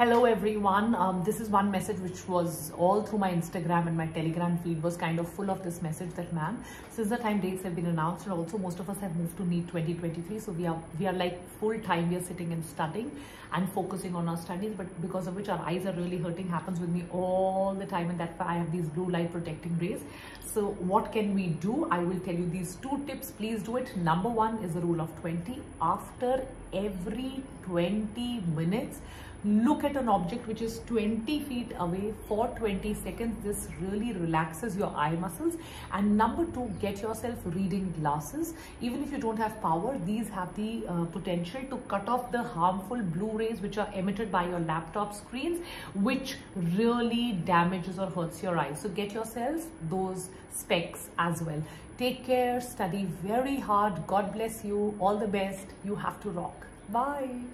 Hello everyone, this is one message which was all through my Instagram and my Telegram feed was kind of full of this message that ma'am, since the time dates have been announced and also most of us have moved to NEET 2023, so we are like full time, we are sitting and studying and focusing on our studies, but because of which our eyes are really hurting. Happens with me all the time, and that's why I have these blue light protecting rays. So what can we do? I will tell you these two tips, please do it. Number one is the rule of 20. After every 20 minutes, look at an object which is 20 feet away for 20 seconds. This really relaxes your eye muscles. And number two, get yourself reading glasses. Even if you don't have power, these have the potential to cut off the harmful blue rays which are emitted by your laptop screens, which really damages or hurts your eyes. So get yourself those specs as well. Take care, study very hard. God bless you. All the best. You have to rock. Bye.